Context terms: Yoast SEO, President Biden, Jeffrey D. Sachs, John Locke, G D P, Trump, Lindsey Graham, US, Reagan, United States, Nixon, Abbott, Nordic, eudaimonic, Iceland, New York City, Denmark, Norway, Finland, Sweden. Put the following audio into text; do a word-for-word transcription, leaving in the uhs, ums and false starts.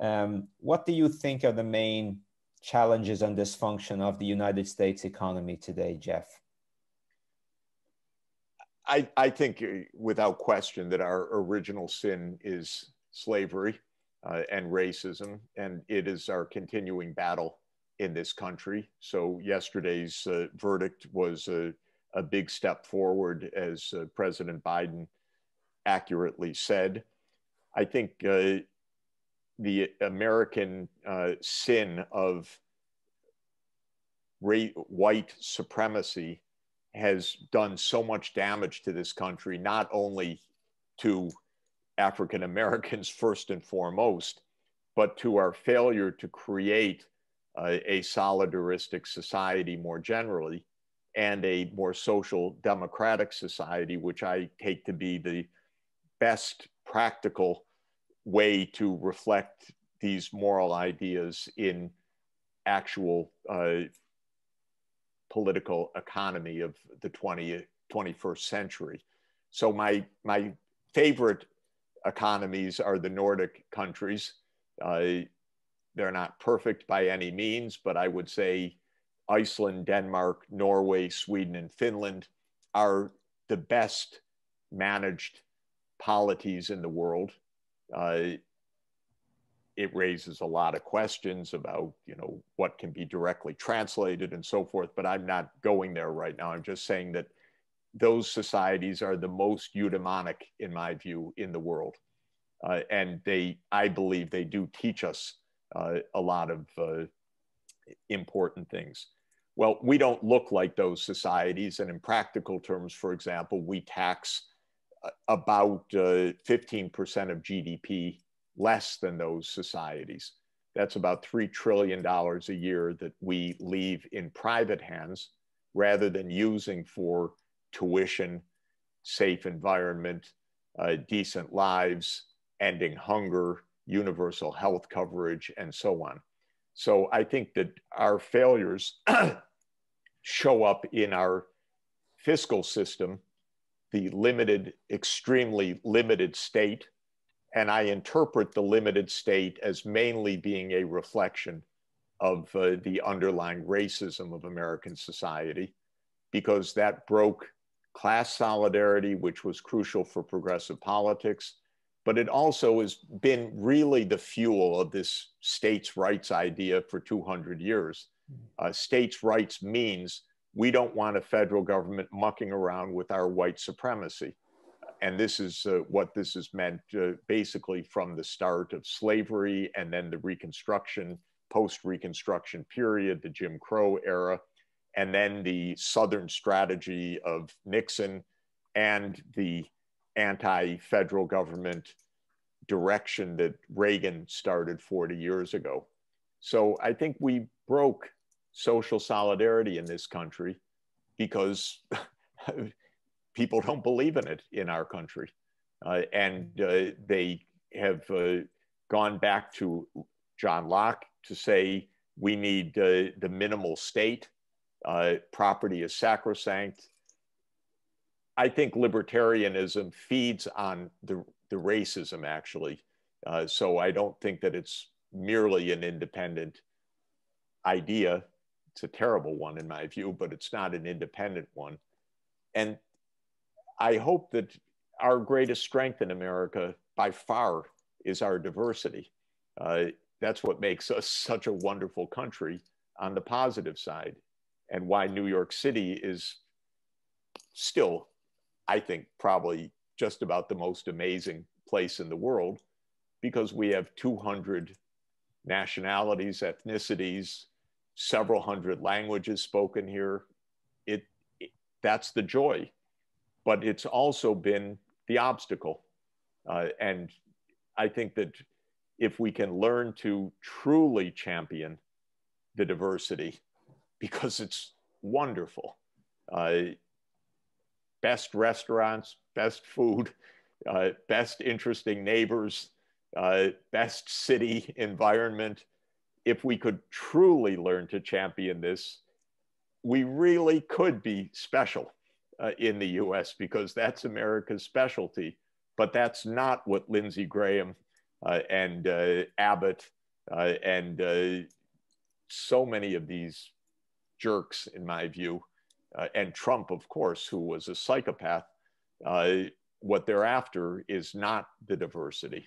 Um, what do you think are the main challenges and dysfunction of the United States economy today, Jeff? I, I think without question that our original sin is slavery uh, and racism, and it is our continuing battle in this country. So yesterday's uh, verdict was a, a big step forward, as uh, President Biden accurately said. I think uh, the American uh, sin of ra- white supremacy has done so much damage to this country, not only to African Americans first and foremost, but to our failure to create uh, a solidaristic society more generally, and a more social democratic society, which I take to be the best practical way to reflect these moral ideas in actual uh, political economy of the twentieth, twenty-first century. So my, my favorite economies are the Nordic countries. Uh, they're not perfect by any means, but I would say Iceland, Denmark, Norway, Sweden, and Finland are the best managed polities in the world. Uh, it raises a lot of questions about, you know, what can be directly translated and so forth, but I'm not going there right now. I'm just saying that those societies are the most eudaimonic, in my view, in the world. Uh, and they, I believe they do teach us uh, a lot of uh, important things. Well, we don't look like those societies. And in practical terms, for example, we tax about uh, fifteen percent of G D P less than those societies. That's about three trillion dollars a year that we leave in private hands rather than using for tuition, safe environment, uh, decent lives, ending hunger, universal health coverage, and so on. So I think that our failures show up in our fiscal system, the limited, extremely limited state. And I interpret the limited state as mainly being a reflection of uh, the underlying racism of American society, because that broke class solidarity, which was crucial for progressive politics. But it also has been really the fuel of this states' rights idea for two hundred years. Uh, states' rights means we don't want a federal government mucking around with our white supremacy. And this is uh, what this has meant uh, basically from the start of slavery and then the Reconstruction, post-Reconstruction period, the Jim Crow era, and then the Southern strategy of Nixon and the anti-federal government direction that Reagan started forty years ago. So I think we broke social solidarity in this country because people don't believe in it in our country. Uh, and uh, they have uh, gone back to John Locke to say, we need uh, the minimal state, uh, property is sacrosanct. I think libertarianism feeds on the, the racism, actually. Uh, so I don't think that it's merely an independent idea. It's a terrible one in my view, but it's not an independent one. And I hope that our greatest strength in America by far is our diversity. Uh, that's what makes us such a wonderful country on the positive side, and why New York City is still, I think, probably just about the most amazing place in the world, because we have two hundred nationalities, ethnicities, several hundred languages spoken here. It, it that's the joy. But it's also been the obstacle. Uh, and I think that if we can learn to truly champion the diversity, because it's wonderful, uh, best restaurants, best food, uh, best interesting neighbors, uh, best city environment. If we could truly learn to champion this, we really could be special. Uh, in the U S, because that's America's specialty, but that's not what Lindsey Graham uh, and uh, Abbott uh, and uh, so many of these jerks, in my view, uh, and Trump, of course, who was a psychopath, uh, what they're after is not the diversity.